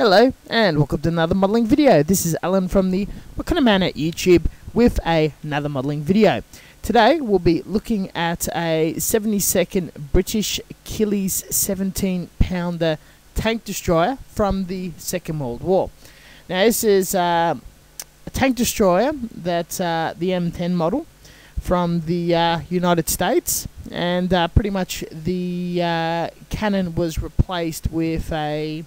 Hello and welcome to another modelling video. This is Alan from the Mokanaman at YouTube with another modelling video. Today we'll be looking at a 72nd British Achilles 17 pounder tank destroyer from the Second World War. Now this is a tank destroyer that's the M10 model from the United States, and pretty much the cannon was replaced with a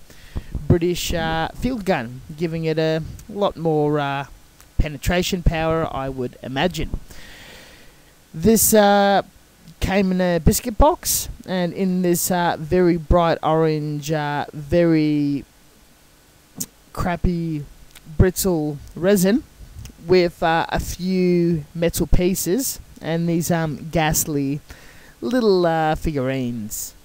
British field gun, giving it a lot more penetration power, I would imagine. This came in a biscuit box, and in this very bright orange, very crappy brittle resin with a few metal pieces and these ghastly little figurines.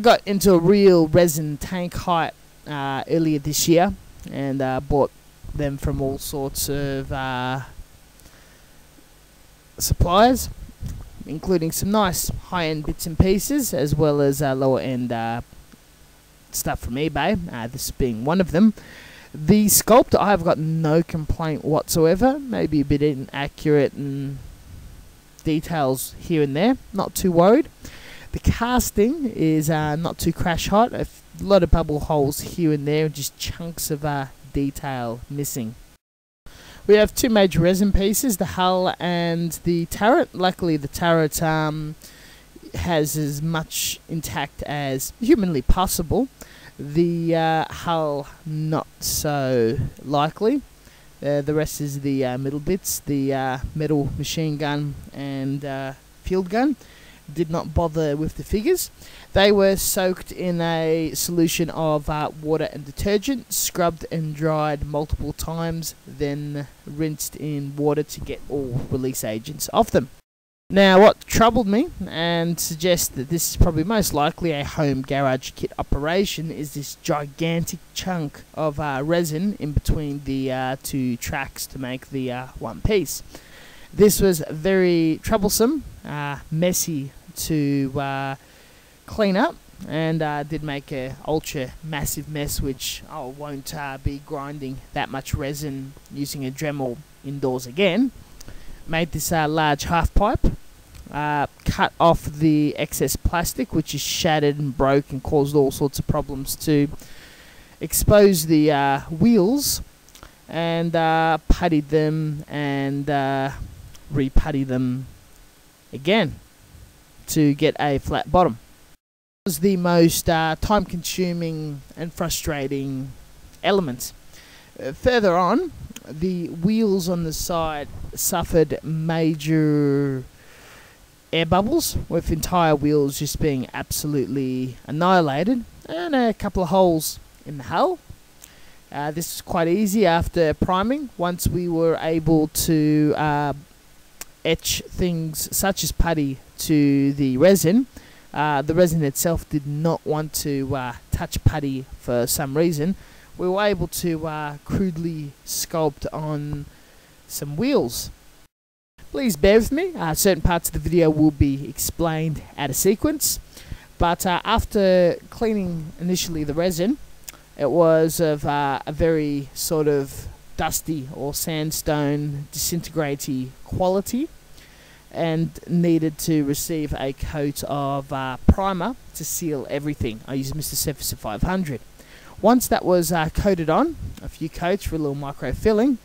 Got into a real resin tank hype earlier this year, and bought them from all sorts of suppliers, including some nice high-end bits and pieces, as well as lower-end stuff from eBay, this being one of them. The sculpt, I have got no complaint whatsoever, maybe a bit inaccurate and details here and there, not too worried. The casting is not too crash hot, a lot of bubble holes here and there, just chunks of detail missing. We have two major resin pieces, the hull and the turret. Luckily the turret has as much intact as humanly possible, the hull not so likely. The rest is the middle bits, the metal machine gun and field gun. Did not bother with the figures. They were soaked in a solution of water and detergent, scrubbed and dried multiple times, then rinsed in water to get all release agents off them. Now what troubled me, and suggests that this is probably most likely a home garage kit operation, is this gigantic chunk of resin in between the two tracks to make the one piece. This was very troublesome, messy to clean up, and did make a ultra massive mess, which I won't be grinding that much resin using a Dremel indoors again. Made this large half pipe, cut off the excess plastic, which is shattered and broke and caused all sorts of problems to expose the wheels, and puttied them and re-putty them again to get a flat bottom. It was the most time consuming and frustrating element. Further on, the wheels on the side suffered major air bubbles, with entire wheels just being absolutely annihilated, and a couple of holes in the hull. This was quite easy after priming. Once we were able to etch things such as putty to the resin itself did not want to touch putty for some reason. We were able to crudely sculpt on some wheels. Please bear with me, certain parts of the video will be explained out of sequence, but after cleaning initially the resin, it was of a very sort of dusty or sandstone disintegrate-y quality, and needed to receive a coat of primer to seal everything. I used Mr. Surfacer 500. Once that was coated on, a few coats for a little micro filling,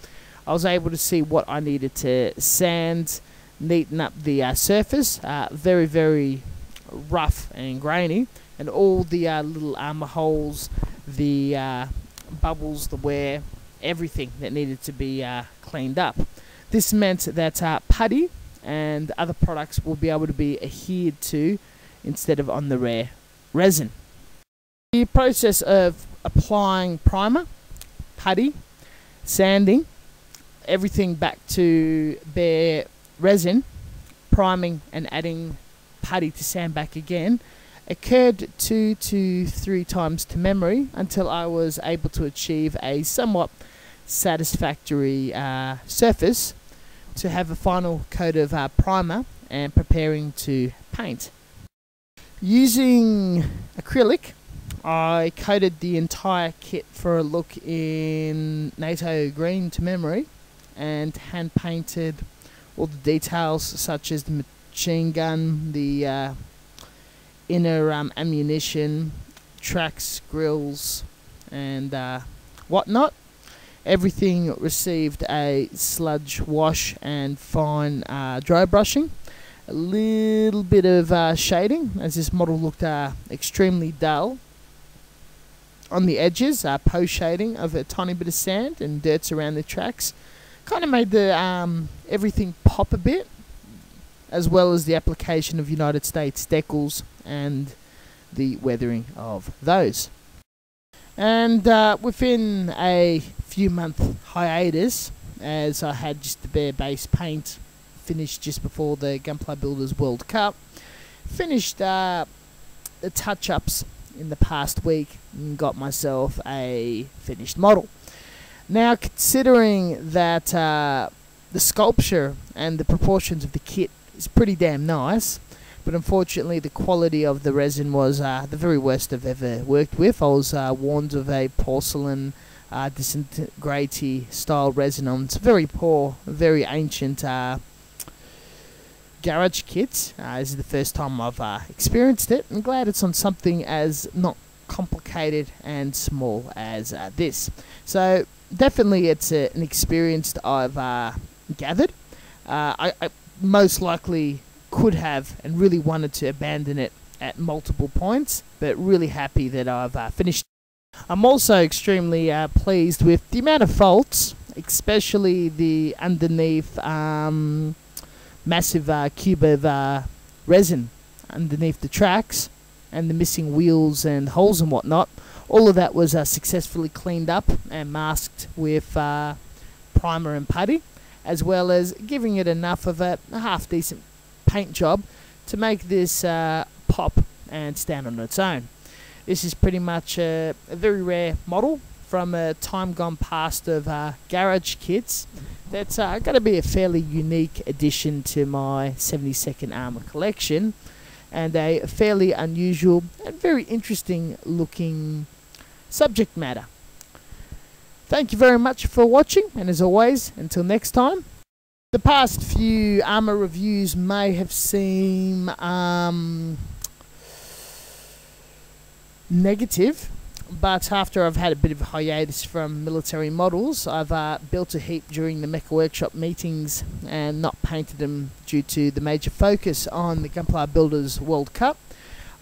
I was able to see what I needed to sand, neaten up the surface, very, very rough and grainy, and all the little armor holes, the bubbles, the wear, everything that needed to be cleaned up. This meant that putty and other products will be able to be adhered to instead of on the rare resin. The process of applying primer, putty, sanding, everything back to bare resin, priming and adding putty to sand back again, occurred 2 to 3 times to memory until I was able to achieve a somewhat satisfactory surface to have a final coat of primer and preparing to paint. Using acrylic, I coated the entire kit for a look in NATO green to memory and hand painted all the details such as the machine gun, the inner ammunition, tracks, grills and whatnot. Everything received a sludge wash and fine dry brushing. A little bit of shading, as this model looked extremely dull. On the edges, post shading of a tiny bit of sand and dirt around the tracks. Kind of made the everything pop a bit, as well as the application of United States decals and the weathering of those. And within a few month hiatus, as I had just the bare base paint finished just before the Gunpla Builders World Cup, finished the touch-ups in the past week and got myself a finished model. Now, considering that the sculpture and the proportions of the kit is pretty damn nice, but unfortunately the quality of the resin was the very worst I've ever worked with. I was warned of a porcelain disintegrate style resin on it's very poor, very ancient garage kit. This is the first time I've experienced it. I'm glad it's on something as not complicated and small as this. So definitely it's an experience that I've gathered. I most likely could have and really wanted to abandon it at multiple points, but really happy that I've finished. I'm also extremely pleased with the amount of faults, especially the underneath massive cube of resin underneath the tracks and the missing wheels and holes and whatnot. All of that was successfully cleaned up and masked with primer and putty, as well as giving it enough of a half decent paint job to make this pop and stand on its own. This is pretty much a very rare model from a time gone past of garage kits. That's going to be a fairly unique addition to my 72nd Armour collection, and a fairly unusual and very interesting looking subject matter. Thank you very much for watching, and as always, until next time. The past few Armour reviews may have seemed negative, but after I've had a bit of a hiatus from military models, I've built a heap during the Mecha Workshop meetings and not painted them due to the major focus on the Gunpla Builders World Cup.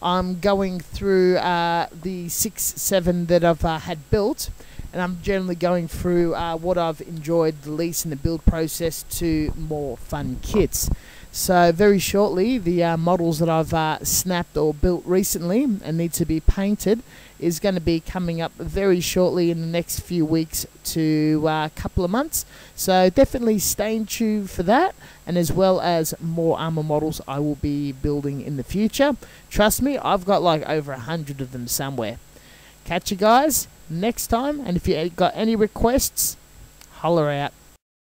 I'm going through the 6, 7 that I've had built, and I'm generally going through what I've enjoyed the least in the build process to more fun kits. So very shortly, the models that I've snapped or built recently and need to be painted is going to be coming up very shortly in the next few weeks to a couple of months. So definitely stay tuned for that, and as well as more Armour models I will be building in the future. Trust me, I've got like over 100 of them somewhere. Catch you guys next time, and if you got any requests, holler out.